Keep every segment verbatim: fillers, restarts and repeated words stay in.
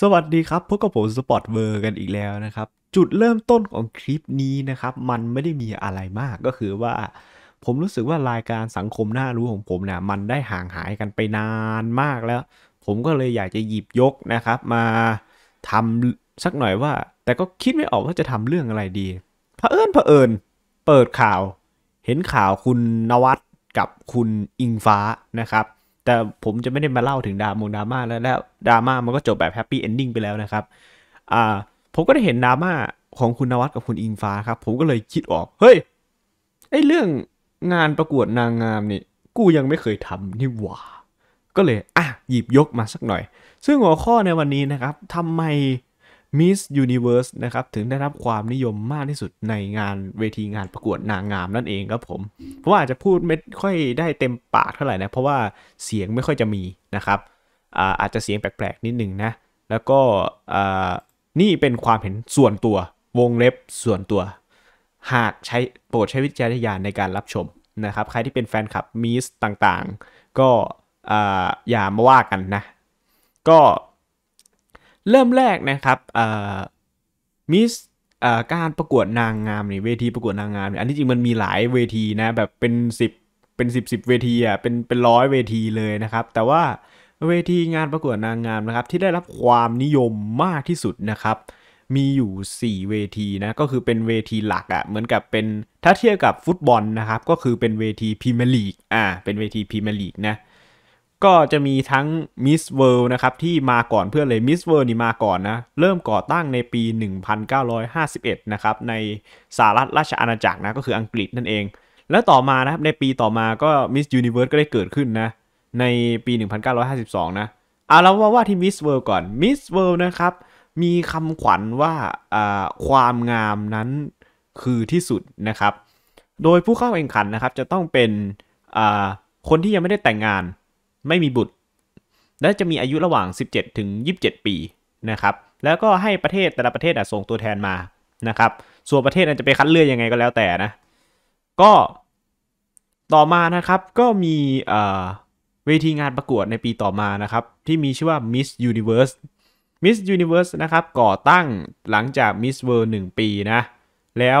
สวัสดีครับพบกับผม Spot World กันอีกแล้วนะครับจุดเริ่มต้นของคลิปนี้นะครับมันไม่ได้มีอะไรมากก็คือว่าผมรู้สึกว่ารายการสังคมน่ารู้ของผมเนี่ยมันได้ห่างหายกันไปนานมากแล้วผมก็เลยอยากจะหยิบยกนะครับมาทำสักหน่อยว่าแต่ก็คิดไม่ออกว่าจะทำเรื่องอะไรดีเผอิญเผอิญเปิดข่าวเห็นข่าวคุณนวัดกับคุณอิงฟ้านะครับแต่ผมจะไม่ได้มาเล่าถึงดามงดราม่าแล้วแล้วดราม่ามันก็จบแบบแฮปปี้เอนดิ้งไปแล้วนะครับอ่าผมก็ได้เห็นดราม่าของคุณนวัดกับคุณอิงฟ้าครับผมก็เลยคิดออกเฮ้ยไอ้เรื่องงานประกวดนางงามนี่กูยังไม่เคยทำนี่หว่าก็เลยอ่ะหยิบยกมาสักหน่อยซึ่งหัวข้อในวันนี้นะครับทำไม Miss Universe นะครับถึงได้รับความนิยมมากที่สุดในงานเวทีงานประกวดนางงามนั่นเองครับผมเพราะว่าอาจจะพูดไม่ค่อยได้เต็มปากเท่าไหร่นะเพราะว่าเสียงไม่ค่อยจะมีนะครับ อ่า อาจจะเสียงแปลกๆนิดนึงนะแล้วก็อ่านี่เป็นความเห็นส่วนตัววงเล็บส่วนตัวหากใช้โปรดใช้วิจารณญาณในการรับชมนะครับใครที่เป็นแฟนคลับมิสต่างๆก็อ่าอย่ามาว่ากันนะก็เริ่มแรกนะครับมิสการประกวดนางงามนี่เวทีประกวดนางงามอันนี้จริงมันมีหลายเวทีนะแบบเป็นสิบเป็นสิบสิบเวทีอ่ะเป็นเป็นร้อยเวทีเลยนะครับแต่ว่าเวทีงานประกวดนางงามนะครับที่ได้รับความนิยมมากที่สุดนะครับมีอยู่สี่เวทีนะก็คือเป็นเวทีหลักอ่ะเหมือนกับเป็นถ้าเทียบกับฟุตบอลนะครับก็คือเป็นเวทีพรีเมียร์ลีกอ่าเป็นเวทีพรีเมียร์ลีกนะก็จะมีทั้ง Miss World นะครับที่มาก่อนเพื่อนเลย Miss World นี่มาก่อนนะเริ่มก่อตั้งในปีหนึ่งพันเก้าร้อยห้าสิบเอ็ดนะครับในสหรัฐราชอาณาจักรนะก็คืออังกฤษนั่นเองแล้วต่อมานะครับในปีต่อมาก็ Miss Universe ก็ได้เกิดขึ้นนะในปีหนึ่งพันเก้าร้อยห้าสิบสองนะเอาแล้วว่าว่าที่ Miss World ก่อน Miss World นะครับมีคำขวัญว่าความงามนั้นคือที่สุดนะครับโดยผู้เข้าแข่งขันนะครับจะต้องเป็นคนที่ยังไม่ได้แต่งงานไม่มีบุตรและจะมีอายุระหว่างสิบเจ็ดถึงยี่สิบเจ็ดปีนะครับแล้วก็ให้ประเทศแต่ละประเทศส่งตัวแทนมานะครับส่วนประเทศนั้นจะไปคัดเลือกยังไงก็แล้วแต่นะก็ต่อมานะครับก็มีเวทีงานประกวดในปีต่อมานะครับที่มีชื่อว่า Miss Universe Miss Universe นะครับก่อตั้งหลังจาก Miss World หนึ่งปีนะแล้ว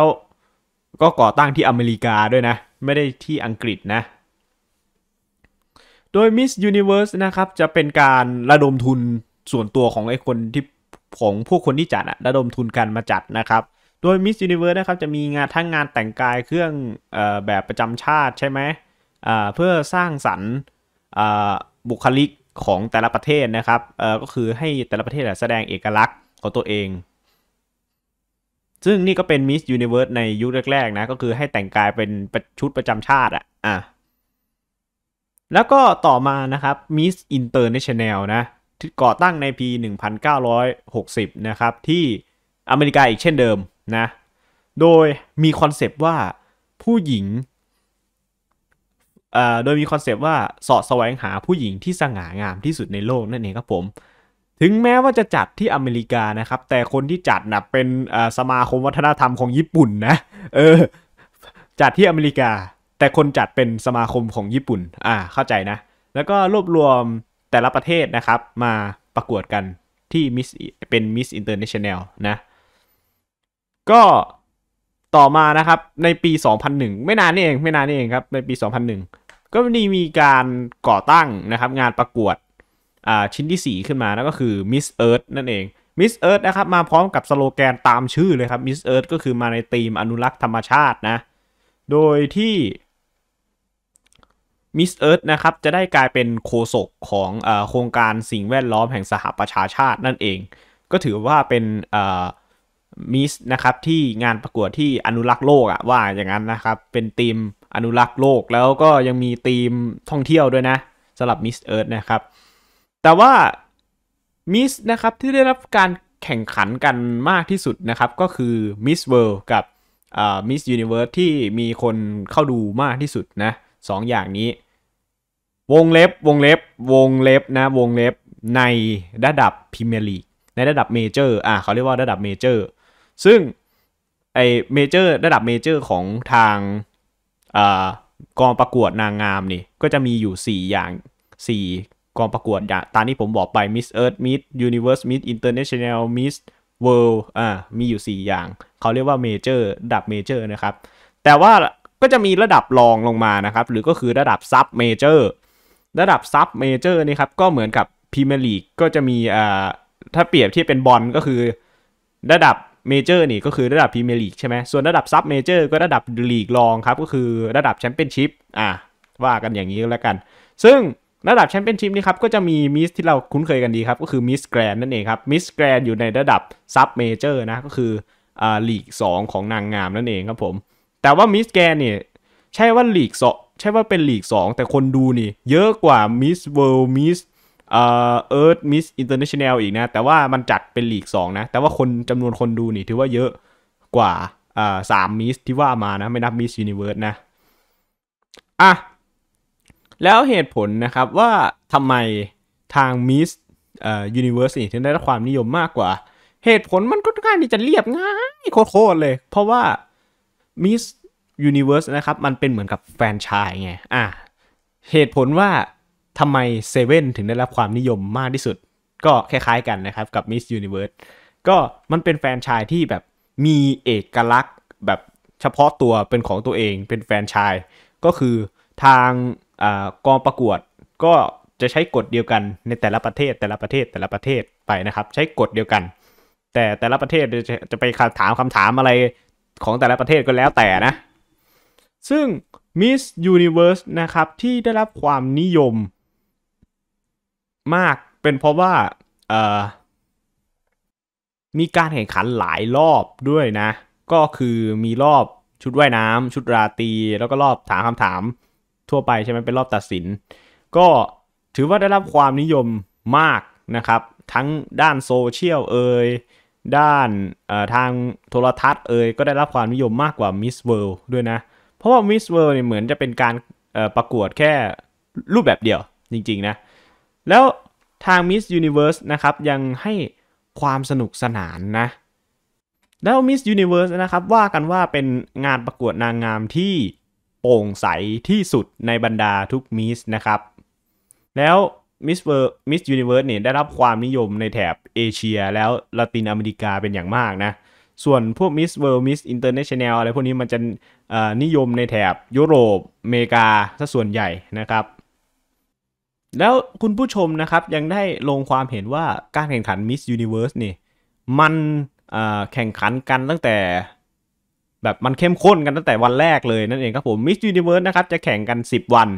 ก็ก่อตั้งที่อเมริกาด้วยนะไม่ได้ที่อังกฤษนะโดย Miss Universe นะครับจะเป็นการระดมทุนส่วนตัวของไอ้คนที่ของพวกคนที่จัดอะระดมทุนกันมาจัดนะครับโดย Miss Universe นะครับจะมีงานทั้งงานแต่งกายเครื่องเอ่อแบบประจำชาติใช่ไหมอ่าเพื่อสร้างสรรค์อ่าบุคลิกของแต่ละประเทศนะครับเอ่อก็คือให้แต่ละประเทศแสดงเอกลักษณ์ของตัวเองซึ่งนี่ก็เป็น Miss Universe ในยุคแรกๆนะก็คือให้แต่งกายเป็นชุดประจำชาติอะอ่ะแล้วก็ต่อมานะครับ Miss International นะที่ก่อตั้งในปีหนึ่งพันเก้าร้อยหกสิบนะครับที่อเมริกาอีกเช่นเดิมนะโดยมีคอนเซปต์ว่าผู้หญิงอ่าโดยมีคอนเซปต์ว่าเสาะแสวงหาผู้หญิงที่สง่างามที่สุดในโลกนั่นเองครับผมถึงแม้ว่าจะจัดที่อเมริกานะครับแต่คนที่จัดนะเป็นอ่าสมาคมวัฒนธรรมของญี่ปุ่นนะเออจัดที่อเมริกาแต่คนจัดเป็นสมาคมของญี่ปุ่นอ่าเข้าใจนะแล้วก็รวบรวมแต่ละประเทศนะครับมาประกวดกันที่มิสเป็น Miss International นะก็ต่อมานะครับในปีสองพันหนึ่งไม่นานนี่เองไม่นานนี่เองครับในปีสองพันหนึ่งก็มีการก่อตั้งนะครับงานประกวดอ่าชิ้นที่สี่ขึ้นมานั่นก็คือ Miss Earth นั่นเอง Miss Earth นะครับมาพร้อมกับสโลแกนตามชื่อเลยครับ Miss Earth ก็คือมาในธีมอนุรักษ์ธรรมชาตินะโดยที่ Miss Earth นะครับจะได้กลายเป็นโฆษกของอ่าโครงการสิ่งแวดล้อมแห่งสหประชาชาตินั่นเองก็ถือว่าเป็นอ่ามิสนะครับที่งานประกวดที่อนุรักษ์โลกอะว่าอย่างนั้นนะครับเป็นทีมอนุรักษ์โลกแล้วก็ยังมีทีมท่องเที่ยวด้วยนะสำหรับมิสเอิร์ธนะครับแต่ว่ามิสนะครับที่ได้รับการแข่งขันกันมากที่สุดนะครับก็คือมิสเวิลด์กับอ่ามิสยูนิเวิร์สที่มีคนเข้าดูมากที่สุดนะสองอย่างนี้วงเล็บวงเล็บวงเล็บนะวงเล็บในระดับพรีเมียร์ลีกในระดับเมเจอร์อ่าเขาเรียกว่าระดับเมเจอร์ซึ่งไอเมเจอร์ระดับเมเจอร์ของทางกองประกวดนางงามนี่ก็จะมีอยู่สี่อย่างสี่ กองประกวดตามที่ผมบอกไป Miss Earth Miss Universe Miss International Miss World อ่ามีอยู่สี่อย่างเขาเรียกว่าเมเจอร์ระดับเมเจอร์นะครับแต่ว่าก็จะมีระดับรองลงมานะครับหรือก็คือระดับซับเมเจอร์ระดับซับเมเจอร์นี่ครับก็เหมือนกับพรีเมียร์ลีกก็จะมีอ่าถ้าเปรียบที่เป็นบอลก็คือระดับเมเจอร์นี่ก็คือระดับพรีเมียร์ลีกใช่ไหมส่วนระดับซับเมเจอร์ก็ระดับลีกรองครับก็คือระดับแชมเปี้ยนชิพอ่ะว่ากันอย่างนี้แล้วกันซึ่งระดับแชมเปี้ยนชิพนี่ครับก็จะมีมิสที่เราคุ้นเคยกันดีครับก็คือมิสแกรนนั่นเองครับมิสแกรนอยู่ในระดับซับเมเจอร์นะก็คืออ่าลีกสองของนางงามนั่นเองครับผมแต่ว่ามิสแกรนเนี่ยใช่ว่าลีกสองใช่ว่าเป็นลีกสองแต่คนดูนี่เยอะกว่ามิสเวิลด์มิสเอ่อเอิร์ธมิสอินเตอร์เนชั่นแนลอีกนะแต่ว่ามันจัดเป็นลีกสองนะแต่ว่าคนจำนวนคนดูนี่ถือว่าเยอะกว่าอ่าสามมิสที่ว่ามานะไม่นับมิสยูนิเวิร์สนะอ่ะแล้วเหตุผลนะครับว่าทำไมทางมิสเอ่อยูนิเวิร์สถึงได้รับความนิยมมากกว่าเหตุผลมันก็ค่อนข้างที่จะเรียบง่ายโคตรเลยเพราะว่ามิสยูนิเวิร์สนะครับมันเป็นเหมือนกับแฟรนไชส์ไงอ่ะเหตุผลว่าทำไมเซเว่นถึงได้รับความนิยมมากที่สุดก็คล้ายๆกันนะครับกับ Miss Universe ก็มันเป็นแฟรนไชส์ที่แบบมีเอกลักษณ์แบบเฉพาะตัวเป็นของตัวเองเป็นแฟรนไชส์ก็คือทางอ่ากองประกวดก็จะใช้กฎเดียวกันในแต่ละประเทศแต่ละประเทศแต่ละประเทศไปนะครับใช้กฎเดียวกันแต่แต่ละประเทศจะจะไปถามคำถามอะไรของแต่ละประเทศก็แล้วแต่นะซึ่ง Miss Universe นะครับที่ได้รับความนิยมมากเป็นเพราะว่าเอ่อมีการแข่งขันหลายรอบด้วยนะก็คือมีรอบชุดว่ายน้ำชุดราตรีแล้วก็รอบถามคำถามทั่วไปใช่ไหมเป็นรอบตัดสินก็ถือว่าได้รับความนิยมมากนะครับทั้งด้านโซเชียลเอ่ยด้านทางโทรทัศน์เอ่ยก็ได้รับความนิยมมากกว่า Miss World ด้วยนะเพราะว่า Miss World เนี่ยเหมือนจะเป็นการประกวดแค่รูปแบบเดียวจริงๆนะแล้วทาง Miss Universe นะครับยังให้ความสนุกสนานนะแล้ว Miss Universe นะครับว่ากันว่าเป็นงานประกวดนางงามที่โปร่งใสที่สุดในบรรดาทุก Miss นะครับแล้ว Miss World Miss Universe เนี่ยได้รับความนิยมในแถบเอเชียแล้วละตินอเมริกาเป็นอย่างมากนะส่วนพวก Miss World Miss International อะไรพวกนี้มันจะนิยมในแถบยุโรปอเมริกาซะส่วนใหญ่นะครับแล้วคุณผู้ชมนะครับยังได้ลงความเห็นว่าการแข่งขัน Miss Universe นี่มันแข่งขันกันตั้งแต่แบบมันเข้มข้นกันตั้งแต่วันแรกเลยนั่นเองครับผม Miss Universe นะครับจะแข่งกันสิบวัน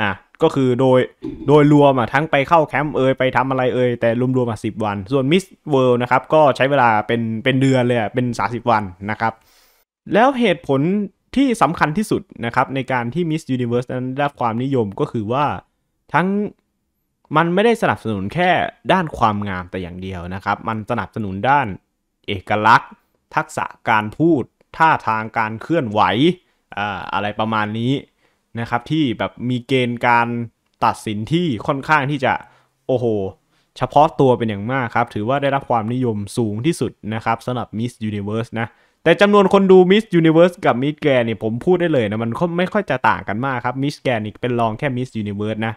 อ่ะก็คือโดยโดยรวมอ่ะทั้งไปเข้าแคมป์เอ่ยไปทำอะไรเอ่ยแต่รวมๆมาสิบวันส่วน Miss World นะครับก็ใช้เวลาเป็นเป็นเดือนเลยอ่ะเป็นสามสิบวันนะครับแล้วเหตุผลที่สำคัญที่สุดนะครับในการที่ Miss Universe นั้นได้รับความนิยมก็คือว่าทั้งมันไม่ได้สนับสนุนแค่ด้านความงามแต่อย่างเดียวนะครับมันสนับสนุนด้านเอกลักษณ์ทักษะการพูดท่าทางการเคลื่อนไหวอ่าอะไรประมาณนี้นะครับที่แบบมีเกณฑ์การตัดสินที่ค่อนข้างที่จะโอ้โหเฉพาะตัวเป็นอย่างมากครับถือว่าได้รับความนิยมสูงที่สุดนะครับสำหรับ Miss Universe นะแต่จำนวนคนดู Miss Universe กับ Miss Grand เนี่ยผมพูดได้เลยนะมันไม่ค่อยจะต่างกันมากครับ Miss Grand นี่เป็นรองแค่ Miss Universe นะ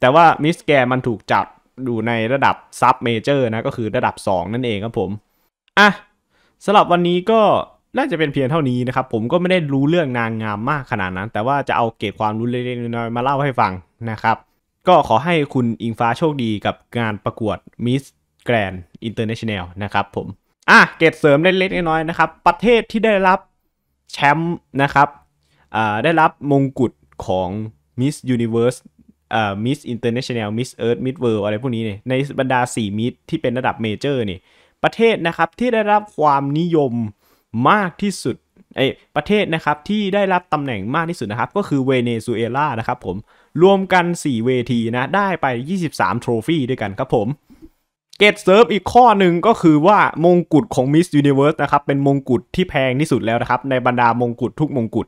แต่ว่า Miss Grand มันถูกจัดอยู่ในระดับ Sub Major นะก็คือระดับสองนั่นเองครับผมอ่ะสำหรับวันนี้ก็น่าจะเป็นเพียงเท่านี้นะครับผมก็ไม่ได้รู้เรื่องนางงามมากขนาดนั้นแต่ว่าจะเอาเกร็ดความรู้เล็กๆน้อยๆมาเล่าให้ฟังนะครับก็ขอให้คุณอิงฟ้าโชคดีกับงานประกวด Miss Grand International นะครับผมอ่ะเกร็ดเสริมเล็กๆน้อยๆนะครับประเทศที่ได้รับแชมป์นะครับอ่าได้รับมงกุฎของ Miss Universe อ่า Miss International Miss Earth Miss World อะไรพวกนี้เนี่ยในบรรดาสี่ Miss ที่เป็นระดับเมเจอร์นี่ประเทศนะครับที่ได้รับความนิยมมากที่สุดไอประเทศนะครับที่ได้รับตำแหน่งมากที่สุดนะครับก็คือเวเนซุเอลานะครับผมรวมกันสี่เวทีนะได้ไปยี่สิบสามโทรฟี่ด้วยกันครับผมเกตเซิร์ฟอีกข้อหนึ่งก็คือว่ามงกุฎของ Miss Universe นะครับเป็นมงกุฎที่แพงที่สุดแล้วนะครับในบรรดามงกุฎทุกมงกุฎ